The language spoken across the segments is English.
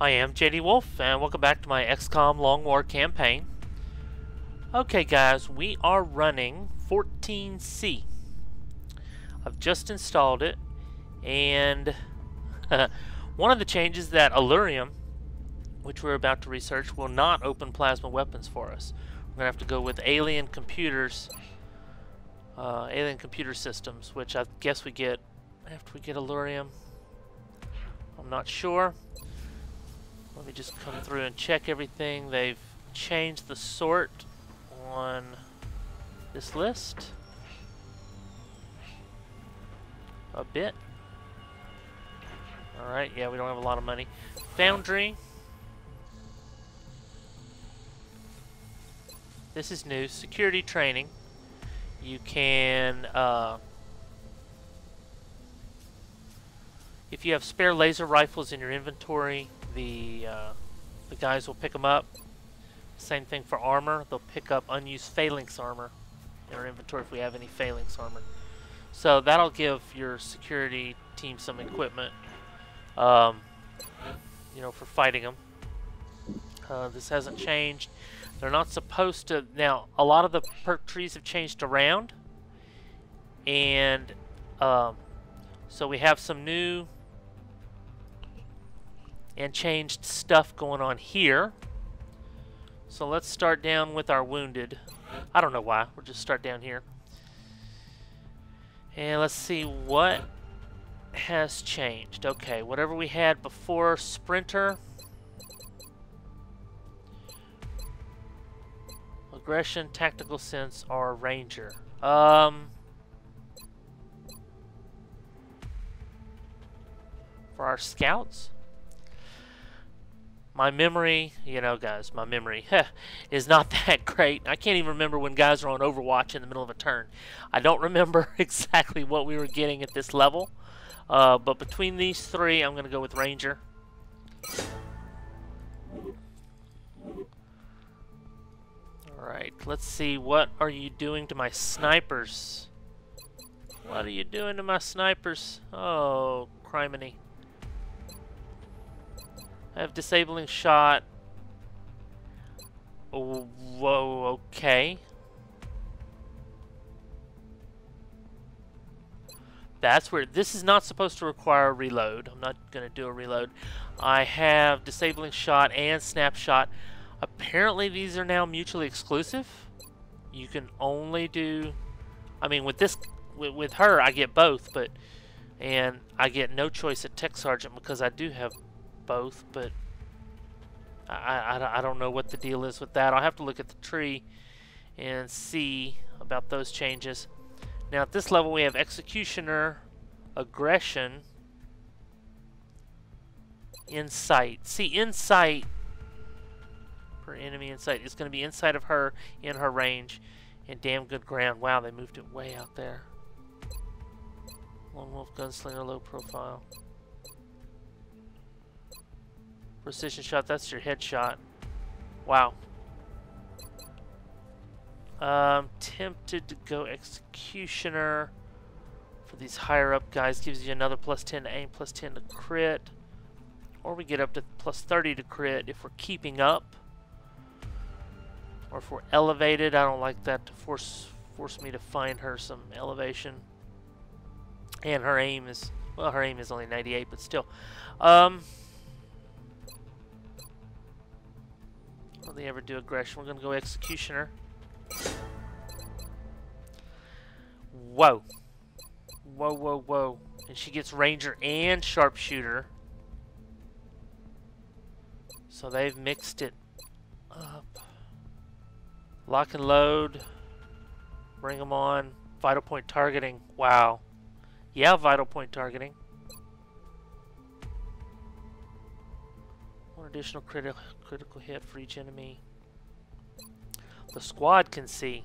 I am JD Wolf, and welcome back to my XCOM Long War campaign. Okay guys, we are running 14C. I've just installed it, and one of the changes that Elerium, which we're about to research, will not open plasma weapons for us. We're gonna have to go with alien computers, alien computer systems, which I guess we get after we get Elerium. I'm not sure. Let me just come through and check everything. They've changed the sort on this list a bit. Alright, yeah, we don't have a lot of money. Foundry. This is new. Security training. You can, if you have spare laser rifles in your inventory, the guys will pick them up. Same thing for armor. They'll pick up unused Phalanx armor in our inventory if we have any Phalanx armor. So that'll give your security team some equipment, you know, for fighting them. This hasn't changed. They're not supposed to. Now, a lot of the perk trees have changed around, and so we have some new and changed stuff going on here. So let's start down with our wounded. I don't know why. We'll just start down here. And let's see what has changed. Okay, whatever we had before, sprinter. Aggression, tactical sense, or ranger. For our scouts? My memory, you know guys, my memory is not that great. I can't even remember when guys are on Overwatch in the middle of a turn. I don't remember exactly what we were getting at this level. But between these three, I'm going to go with Ranger. Alright, let's see. What are you doing to my snipers? What are you doing to my snipers? Oh, criminy. I have disabling shot. Oh, whoa, okay. That's where this is not supposed to require a reload. I'm not gonna do a reload. I have disabling shot and snapshot. Apparently these are now mutually exclusive. You can only do, I mean, with this, with her I get both, but, and I get no choice at Tech Sergeant because I do have both, but I don't know what the deal is with that. I'll have to look at the tree and see about those changes. Now at this level we have Executioner, Aggression, Insight. See, Insight per enemy insight is going to be inside of her, in her range, and damn good ground. Wow, they moved it way out there. Lone Wolf, Gunslinger, low profile. Precision shot, that's your headshot. Wow. I'm tempted to go Executioner for these higher up guys. Gives you another +10 to aim, +10 to crit. Or we get up to +30 to crit if we're keeping up. Or if we're elevated. I don't like that to force me to find her some elevation. And her aim is, well, her aim is only 98, but still. Will they ever do aggression? We're gonna go Executioner. Whoa. Whoa, whoa, whoa. And she gets Ranger and Sharpshooter. So they've mixed it up. Lock and load. Bring them on. Vital point targeting. Wow. Yeah, vital point targeting. Additional critical hit for each enemy. The squad can see.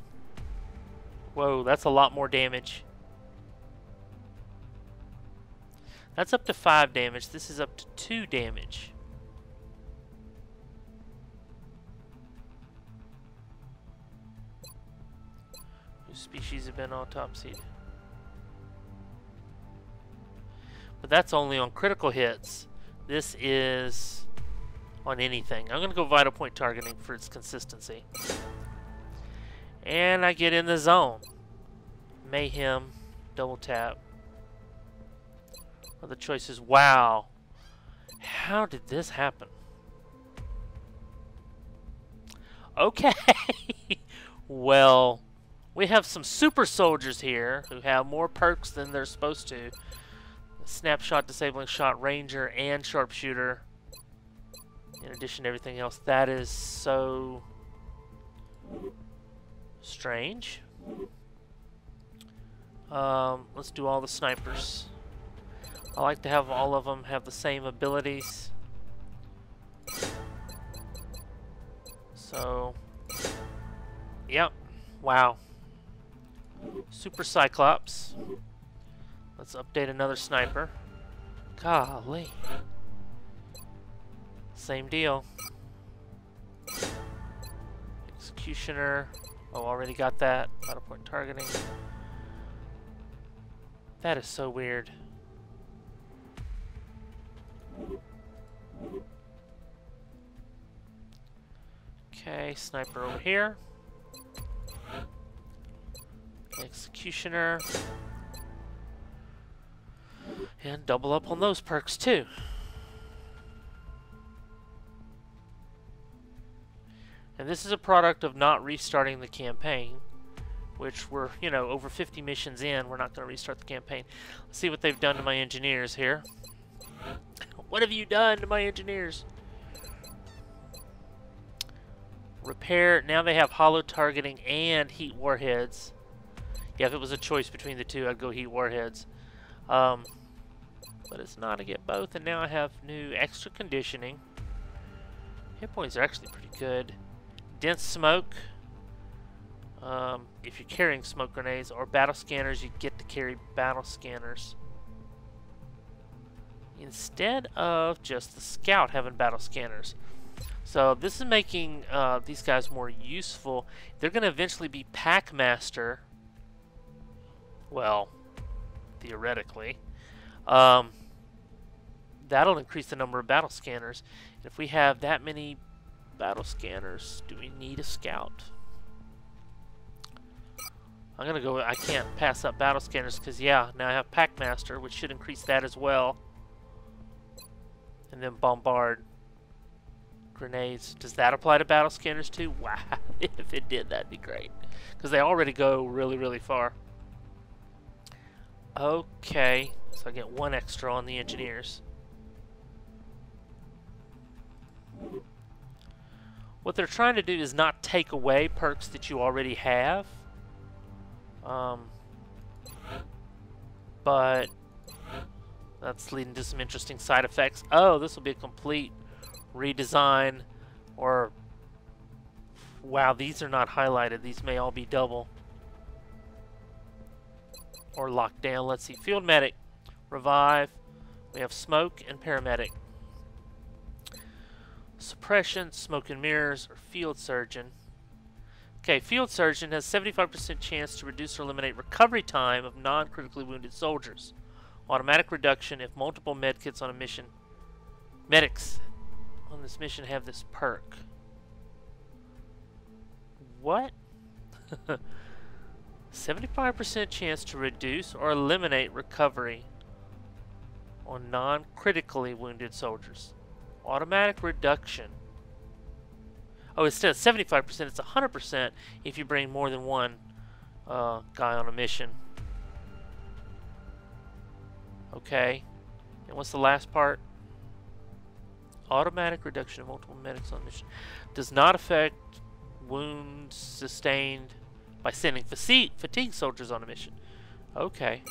Whoa, that's a lot more damage. That's up to 5 damage. This is up to 2 damage. Whose species have been autopsied? But that's only on critical hits. This is on anything. I'm going to go vital point targeting for its consistency. And I get in the zone. Mayhem, double tap. Other choices. Wow. How did this happen? Okay. Well, we have some super soldiers here who have more perks than they're supposed to. Snapshot, disabling shot, Ranger, and Sharpshooter. In addition to everything else. That is so strange. Let's do all the snipers. I like to have all of them have the same abilities. So, yep. Wow. Super Cyclops. Let's update another sniper. Golly. Same deal. Executioner. Oh, already got that. Vital point targeting. That is so weird. Okay, sniper over here. Executioner. And double up on those perks too. And this is a product of not restarting the campaign, which we're, you know, over 50 missions in. We're not going to restart the campaign. Let's see what they've done to my engineers here. What have you done to my engineers? Repair. Now they have holo targeting and heat warheads. Yeah, if it was a choice between the two, I'd go heat warheads. But it's not. I get both, and now I have new extra conditioning. Hit points are actually pretty good. Dense smoke. If you're carrying smoke grenades or battle scanners, you get to carry battle scanners. Instead of just the scout having battle scanners. So this is making these guys more useful. They're going to eventually be Packmaster. Well, theoretically. That'll increase the number of battle scanners. If we have that many battle scanners, do we need a scout? I'm going to go, I can't pass up battle scanners because, yeah, now I have Packmaster, which should increase that as well. And then bombard grenades. Does that apply to battle scanners too? Wow, if it did, that'd be great. Because they already go really, really far. Okay, so I get one extra on the engineers. What they're trying to do is not take away perks that you already have. But that's leading to some interesting side effects. Oh, this will be a complete redesign. Or, wow, these are not highlighted. These may all be double. Or locked down. Let's see. Field medic. Revive. We have smoke and paramedic. Suppression, smoke and mirrors, or field surgeon. Okay, field surgeon has 75% chance to reduce or eliminate recovery time of non-critically wounded soldiers. Automatic reduction if multiple medkits on a mission. Medics on this mission have this perk. What? 75% chance to reduce or eliminate recovery on non-critically wounded soldiers. Automatic reduction. Oh, instead of 75%, it's 100% if you bring more than one guy on a mission. Okay. And what's the last part? Automatic reduction of multiple medics on mission. Does not affect wounds sustained by sending fatigue soldiers on a mission. Okay.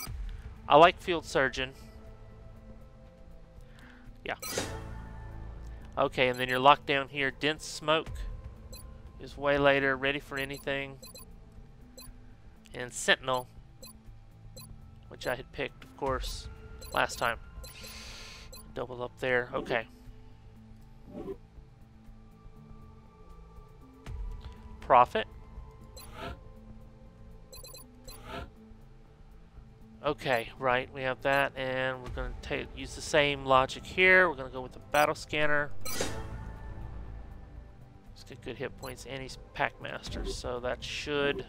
I like field surgeon. Yeah. Okay, and then you're locked down here. Dense smoke is way later. Ready for anything. And sentinel, which I had picked, of course, last time. Double up there. Okay. Profit. Okay, right, we have that, and we're going to use the same logic here. We're going to go with the battle scanner. He's got good hit points and he's Packmaster, so that should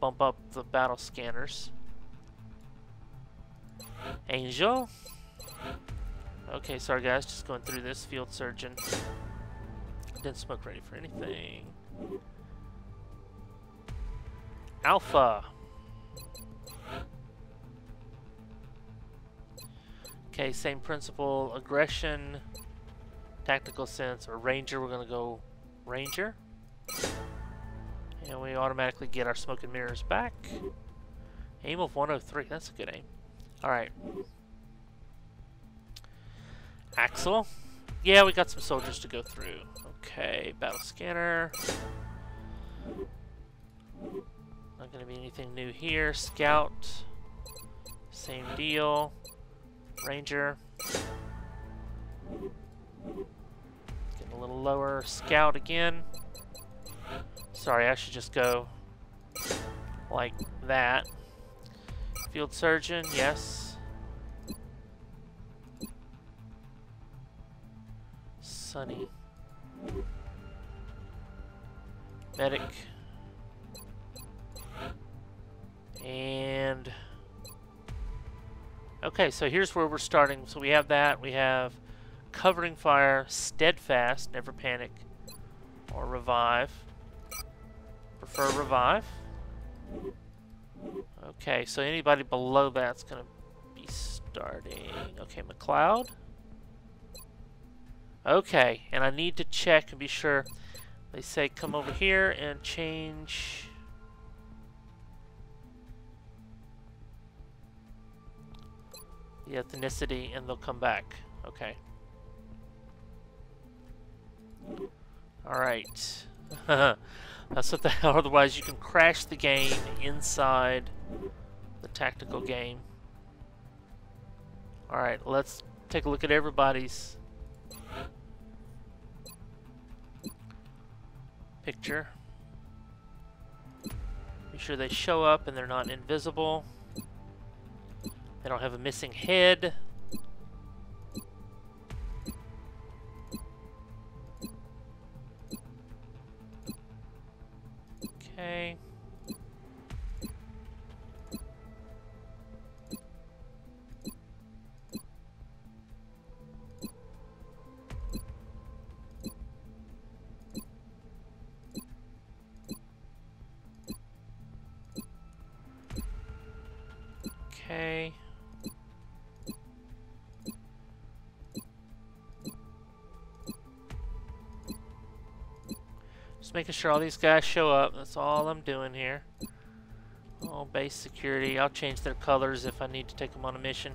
bump up the battle scanners. Angel? Okay, sorry guys, just going through this. Field Surgeon. Dense smoke, ready for anything. Alpha. Okay, same principle. Aggression, tactical sense, or Ranger. We're going to go Ranger. And we automatically get our smoke and mirrors back. Aim of 103. That's a good aim. Alright. Axel. Yeah, we got some soldiers to go through. Okay, battle scanner. Not going to be anything new here. Scout. Same deal. Ranger. Getting a little lower. Scout again. Sorry, I should just go like that. Field Surgeon, yes. Sunny. Medic. And okay, so here's where we're starting. So we have that. We have covering fire, steadfast, never panic, or revive. Prefer revive. Okay, so anybody below that's going to be starting. Okay, McCloud. Okay, and I need to check and be sure. They say come over here and change. The ethnicity and they'll come back. Okay. Alright. That's what the hell, otherwise you can crash the game inside the tactical game. Alright, let's take a look at everybody's picture. Make sure they show up and they're not invisible. They don't have a missing head. Okay. Okay. Making sure all these guys show up. That's all I'm doing here. All base security. I'll change their colors if I need to take them on a mission.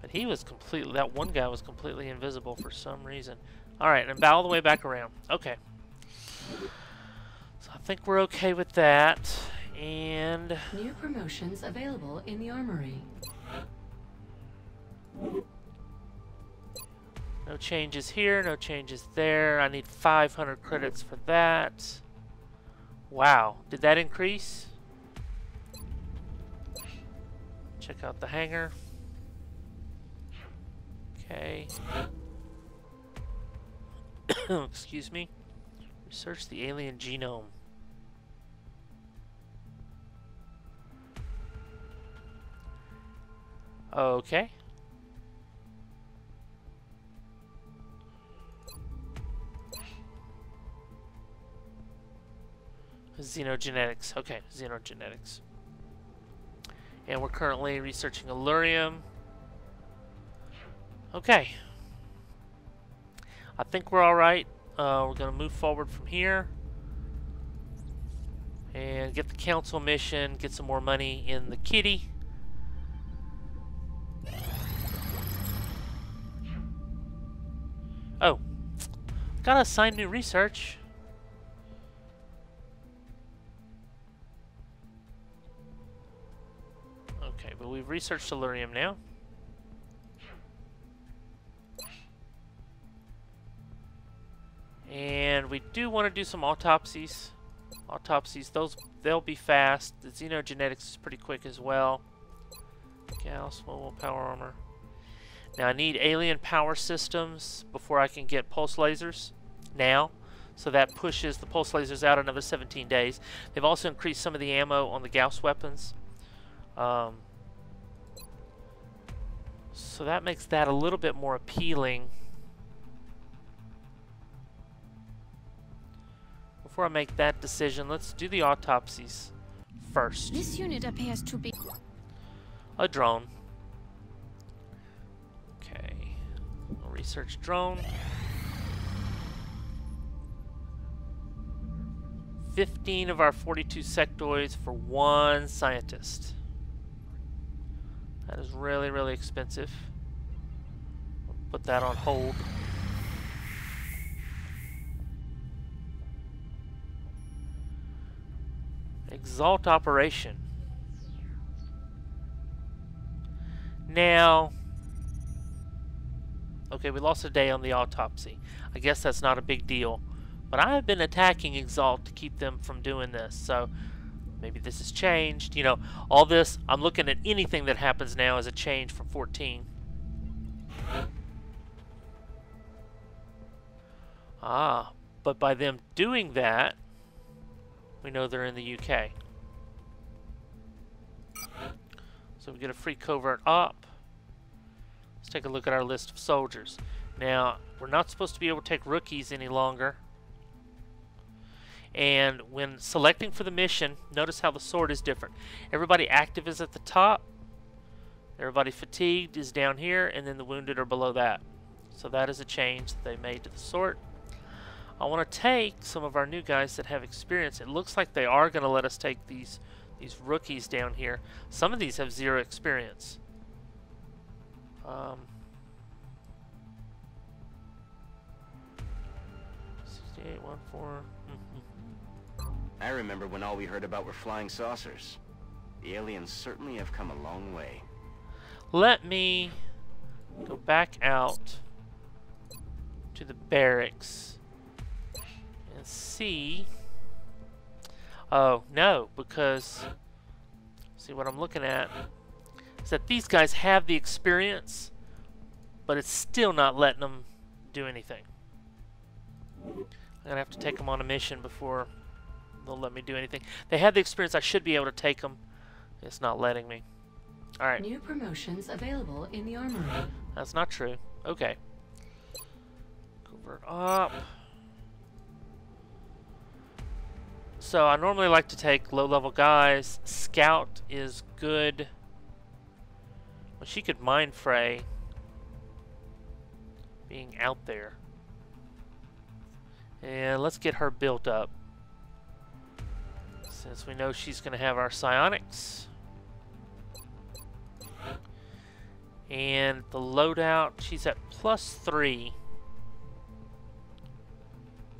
But he was completely, that one guy was completely invisible for some reason. Alright, and bow all the way back around. Okay. So I think we're okay with that. And new promotions available in the armory. No changes here, no changes there. I need 500 credits for that. Wow, did that increase? Check out the hangar. Okay. Excuse me. Research the alien genome. Okay. Xenogenetics. Okay, Xenogenetics. And we're currently researching Elerium. Okay. I think we're alright. We're going to move forward from here. And get the council mission. Get some more money in the kitty. Oh. Gotta assign new research. But we've researched Elerium now. And we do want to do some autopsies. Those, they'll be fast. The Xenogenetics is pretty quick as well. Gauss, mobile power armor. Now I need alien power systems before I can get pulse lasers now. So that pushes the pulse lasers out another 17 days. They've also increased some of the ammo on the Gauss weapons. So that makes that a little bit more appealing. Before I make that decision, let's do the autopsies first. This unit appears to be a drone. Okay. I'll research drone. 15 of our 42 sectoids for one scientist. That is really, really expensive. We'll put that on hold. Exalt operation. Now, okay, we lost a day on the autopsy. I guess that's not a big deal. But I have been attacking Exalt to keep them from doing this, so maybe this has changed. You know, all this, I'm looking at anything that happens now as a change from 14. Ah, but by them doing that, we know they're in the UK. So we get a free covert op. Let's take a look at our list of soldiers. Now, we're not supposed to be able to take rookies any longer. And when selecting for the mission, notice how the sword is different. Everybody active is at the top, everybody fatigued is down here, and then the wounded are below that. So that is a change that they made to the sword. I want to take some of our new guys that have experience. It looks like they are going to let us take these rookies down here. Some of these have zero experience. I remember when all we heard about were flying saucers. The aliens certainly have come a long way. Let me go back out to the barracks and see. Oh, no, because see what I'm looking at is that these guys have the experience, but it's still not letting them do anything. I'm gonna have to take them on a mission before they'll let me do anything. They had the experience. I should be able to take them. It's not letting me. All right. New promotions available in the armory. That's not true. Okay. Covert up. So I normally like to take low-level guys. Scout is good. Well, she could mind fray being out there. And let's get her built up, since we know she's going to have our psionics. And the loadout, she's at +3.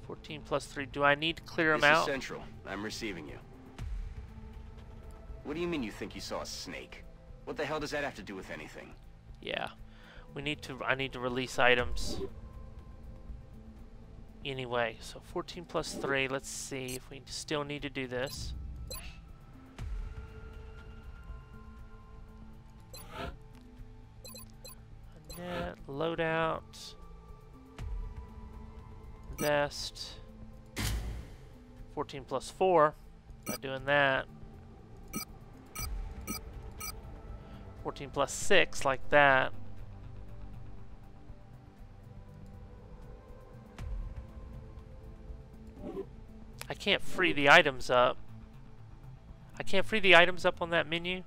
14 +3. Do I need to clear them out? This is Central. I'm receiving you. What do you mean you think you saw a snake? What the hell does that have to do with anything? Yeah. We need to, I need to release items. Anyway, so 14 +3. Let's see if we still need to do this. Net, loadout, vest. 14 +4. Not doing that. 14 +6, like that. I can't free the items up. I can't free the items up on that menu.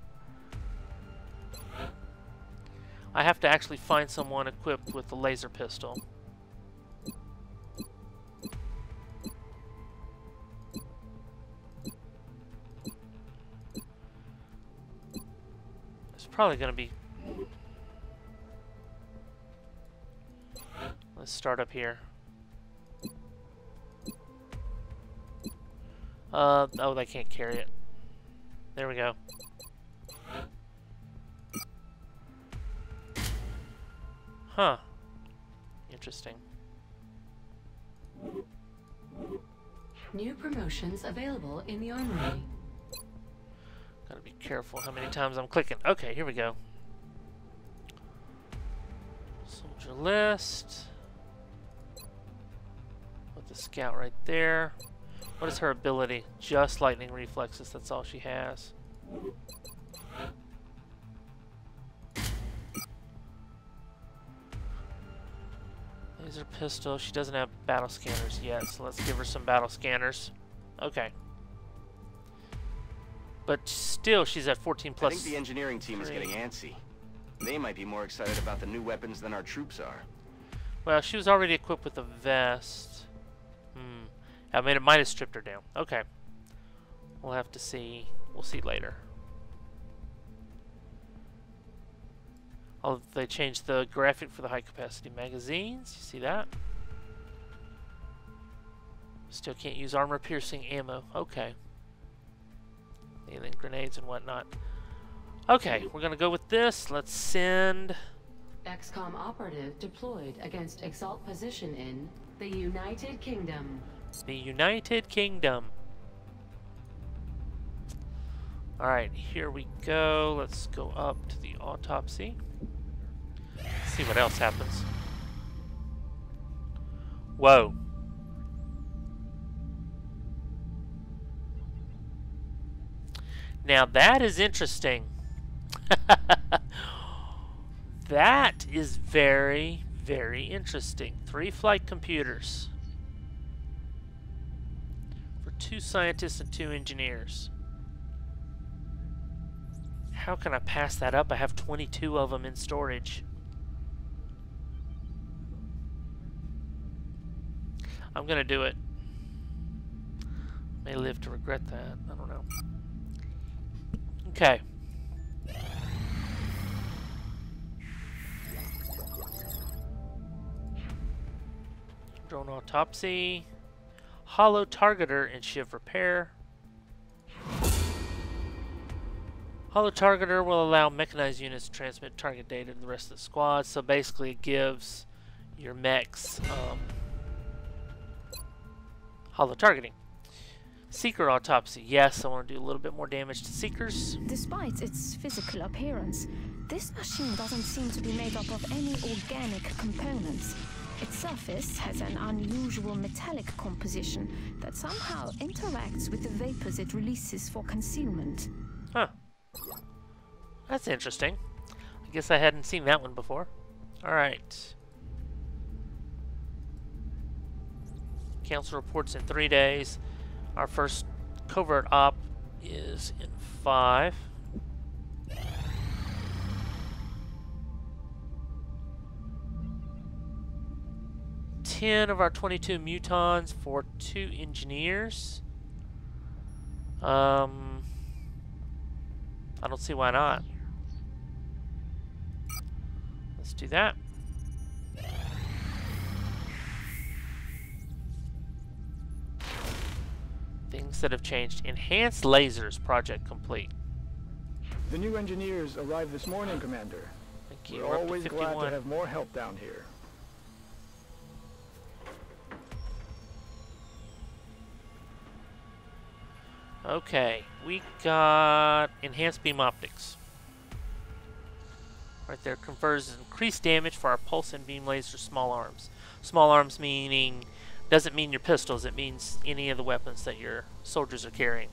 I have to actually find someone equipped with the laser pistol. It's probably going to be... Let's start up here. Oh, they can't carry it. There we go. Huh. Interesting. New promotions available in the armory. Gotta be careful how many times I'm clicking. Okay, here we go. your list. Put the scout right there. What is her ability? Just lightning reflexes, that's all she has. Laser pistol, she doesn't have battle scanners yet, so let's give her some battle scanners. Okay. But still, she's at 14 plus. I think the engineering team is getting antsy. They might be more excited about the new weapons than our troops are. Well, she was already equipped with a vest. I mean, it might have stripped her down. Okay. We'll have to see. We'll see later. Oh, they changed the graphic for the high-capacity magazines. You see that? Still can't use armor-piercing ammo. Okay. And then grenades and whatnot. Okay, we're going to go with this. Let's send... XCOM operative deployed against Exalt position in the United Kingdom. The United Kingdom. Alright, here we go. Let's go up to the autopsy. Let's see what else happens. Whoa. Now that is interesting. That is very, very interesting. 3 flight computers. For 2 scientists and 2 engineers. How can I pass that up? I have 22 of them in storage. I'm gonna do it. May live to regret that. I don't know. Okay. Drone autopsy. Holo targeter and shiv repair. Holo targeter will allow mechanized units to transmit target data to the rest of the squad. So basically it gives your mechs holo targeting. Seeker autopsy. Yes, I want to do a little bit more damage to Seekers. Despite its physical appearance, this machine doesn't seem to be made up of any organic components. Its surface has an unusual metallic composition that somehow interacts with the vapors it releases for concealment. Huh. That's interesting. I guess I hadn't seen that one before. Alright. Council reports in 3 days. Our first covert op is in 5. Ten of our 22 mutons for 2 engineers. I don't see why not. Let's do that. Things that have changed. Enhanced lasers project complete. The new engineers arrived this morning, Commander. Thank you. We're always glad to have more help down here. Okay, we got enhanced beam optics. Right there confers increased damage for our pulse and beam laser small arms. Small arms meaning... doesn't mean your pistols, it means any of the weapons that your soldiers are carrying.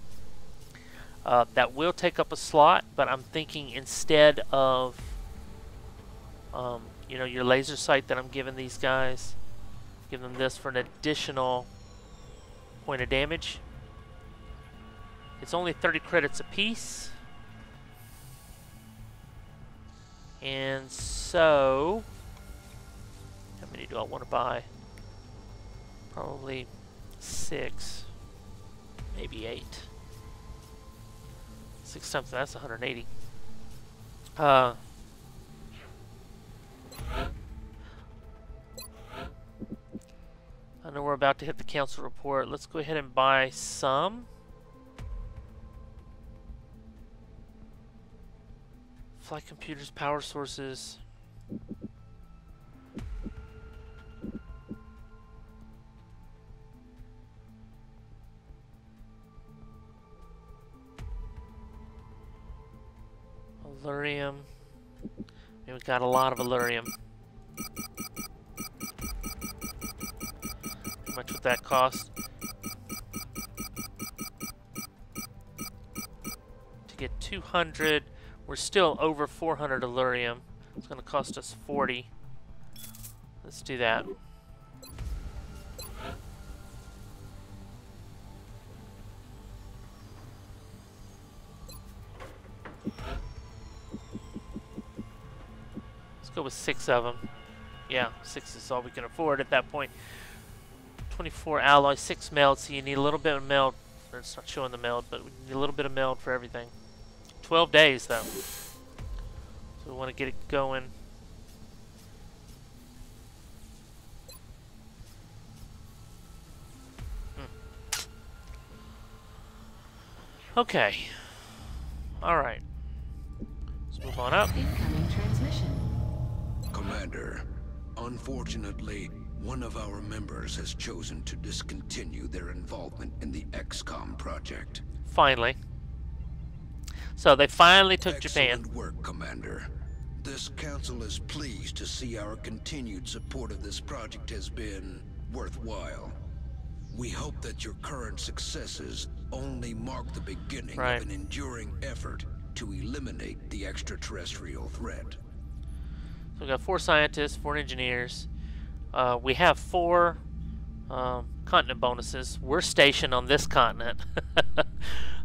That will take up a slot, but I'm thinking instead of you know, your laser sight that I'm giving these guys, give them this for an additional point of damage. It's only 30 credits apiece. And so how many do I want to buy? Probably 6, maybe 8. 6 times that's 180. I know we're about to hit the council report. Let's go ahead and buy some. Flight computers, power sources. Elerium. I mean, we've got a lot of Elerium. How much would that cost? To get 200, we're still over 400 Elerium. It's going to cost us 40. Let's do that. Go with 6 of them. Yeah, 6 is all we can afford at that point. 24 alloy, 6 meld, so you need a little bit of meld. It's not showing the meld, but we need a little bit of meld for everything. 12 days though, so we want to get it going. Okay, alright, let's move on up. Incoming transmission. Commander, unfortunately, one of our members has chosen to discontinue their involvement in the XCOM project. Finally. So they finally took Japan. Excellent work, Commander. This council is pleased to see our continued support of this project has been worthwhile. We hope that your current successes only mark the beginning of an enduring effort to eliminate the extraterrestrial threat. So we've got 4 scientists, 4 engineers. We have 4 continent bonuses. We're stationed on this continent.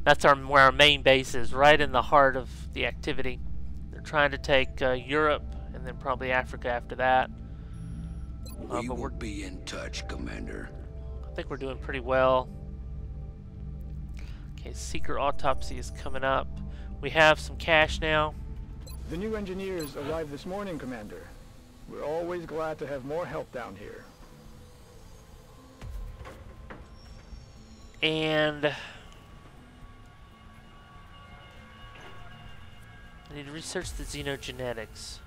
That's where our main base is, right in the heart of the activity. They're trying to take Europe and then probably Africa after that. We will be in touch, Commander. I think we're doing pretty well. Okay, Seeker Autopsy is coming up. We have some cash now. The new engineers arrived this morning, Commander. We're always glad to have more help down here. And I need to research the Xenogenetics.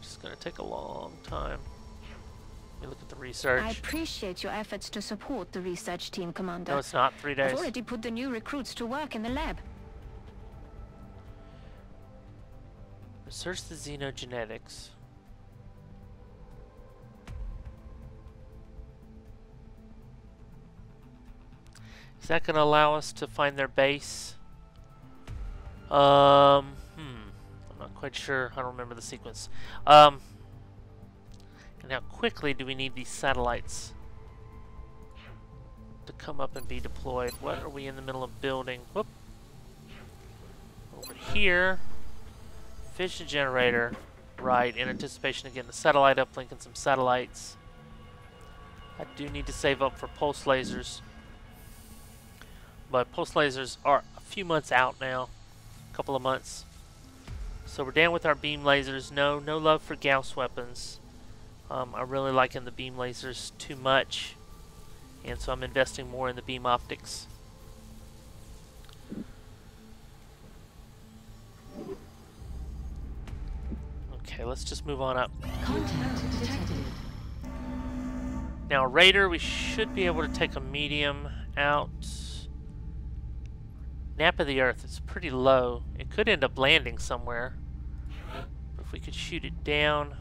This is going to take a long time. Let me look at the research. I appreciate your efforts to support the research team, Commander. No, it's not. 3 days. I've already put the new recruits to work in the lab. Research the Xenogenetics. Is that going to allow us to find their base? I'm not quite sure. I don't remember the sequence. And how quickly do we need these satellites to come up and be deployed? What are we in the middle of building? Whoop. Over here. Fission generator. Right, in anticipation of getting a satellite uplink and some satellites. I do need to save up for pulse lasers. But pulse lasers are a few months out now. A couple of months. So we're down with our beam lasers. No love for Gauss weapons. I'm really liking the beam lasers too much, and so I'm investing more in the beam optics. Okay, let's just move on up. Contact detected. Now, Raider, we should be able to take a medium out. Nap of the Earth, it's pretty low. It could end up landing somewhere. But if we could shoot it down.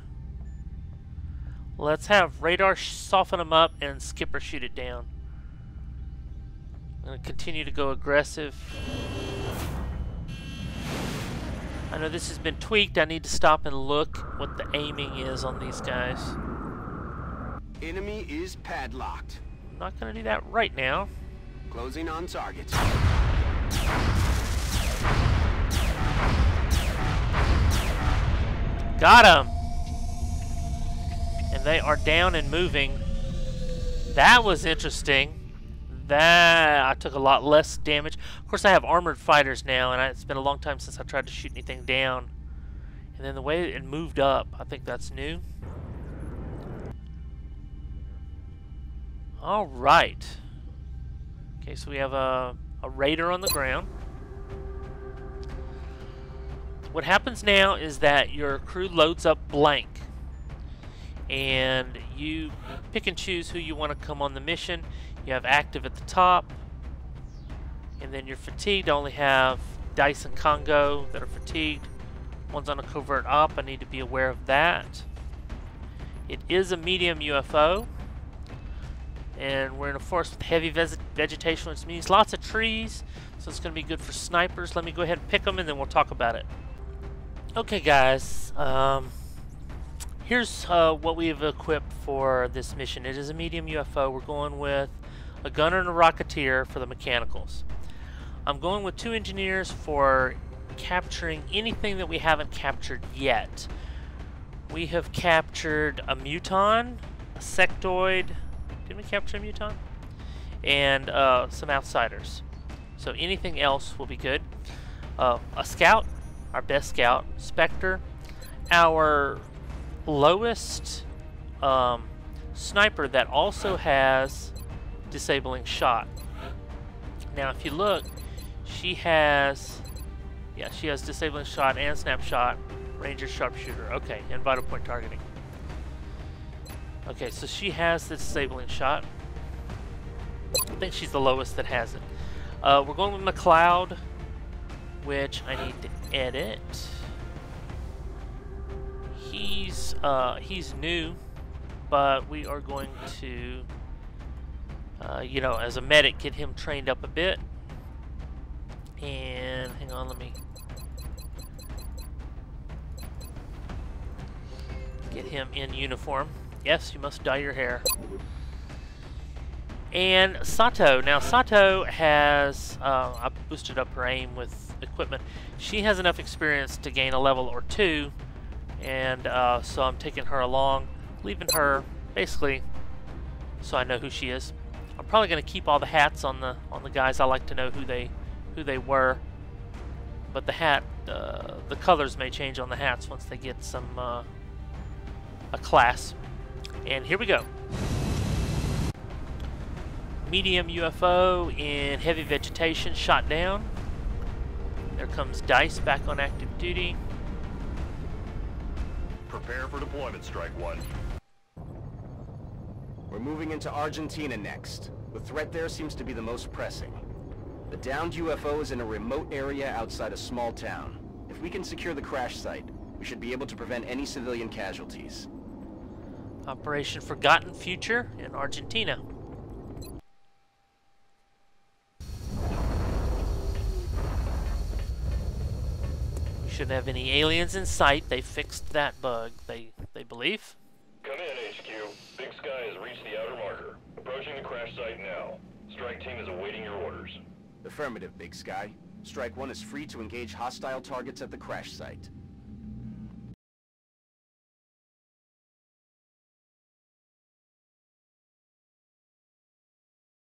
Let's have Radar soften them up and Skipper shoot it down. I'm going to continue to go aggressive. I know this has been tweaked. I need to stop and look what the aiming is on these guys. Enemy is padlocked. I'm not going to do that right now. Closing on target. Got him! And they are down and moving. That was interesting. That I took a lot less damage. Of course, I have armored fighters now, and it's been a long time since I tried to shoot anything down. And then the way it moved up, I think that's new. All right. Okay, so we have a Raider on the ground. What happens now is that your crew loads up blank. And you pick and choose who you want to come on the mission. You have active at the top, and then you're fatigued. Only have Dice and Congo that are fatigued. One's on a covert op. I need to be aware of that. It is a medium UFO. And we're in a forest with heavy vegetation, which means lots of trees. So it's going to be good for snipers. Let me go ahead and pick them, and then we'll talk about it. Okay, guys. Here's what we've equipped for this mission. It is a medium UFO. We're going with a gunner and a rocketeer for the mechanicals. I'm going with 2 engineers for capturing anything that we haven't captured yet. We have captured a muton, a sectoid. Did we capture a muton? And some outsiders. So anything else will be good. A scout, our best scout, Spectre, our lowest sniper that also has disabling shot. Now, if you look, she has disabling shot and snapshot, Ranger, Sharpshooter. Okay, and vital point targeting. Okay, so she has the disabling shot. I think she's the lowest that has it. We're going with McCloud, which I need to edit. He's new, but we are going to, you know, as a medic, get him trained up a bit. And hang on, let me get him in uniform. Yes, you must dye your hair. And Sato. Now, Sato has... I boosted up her aim with equipment. She has enough experience to gain a level or 2. And so I'm taking her along. Leaving her, basically, so I know who she is. I'm probably going to keep all the hats on the guys. I like to know who they were. But the hat... the colors may change on the hats once they get some... a class. And here we go. Medium UFO in heavy vegetation, shot down. There comes Dice back on active duty. Prepare for deployment, Strike One. We're moving into Argentina next. The threat there seems to be the most pressing. The downed UFO is in a remote area outside a small town. If we can secure the crash site, we should be able to prevent any civilian casualties. Operation Forgotten Future in Argentina. We shouldn't have any aliens in sight. They fixed that bug, they believe. Come in, HQ. Big Sky has reached the outer marker. Approaching the crash site now. Strike Team is awaiting your orders. Affirmative, Big Sky. Strike One is free to engage hostile targets at the crash site.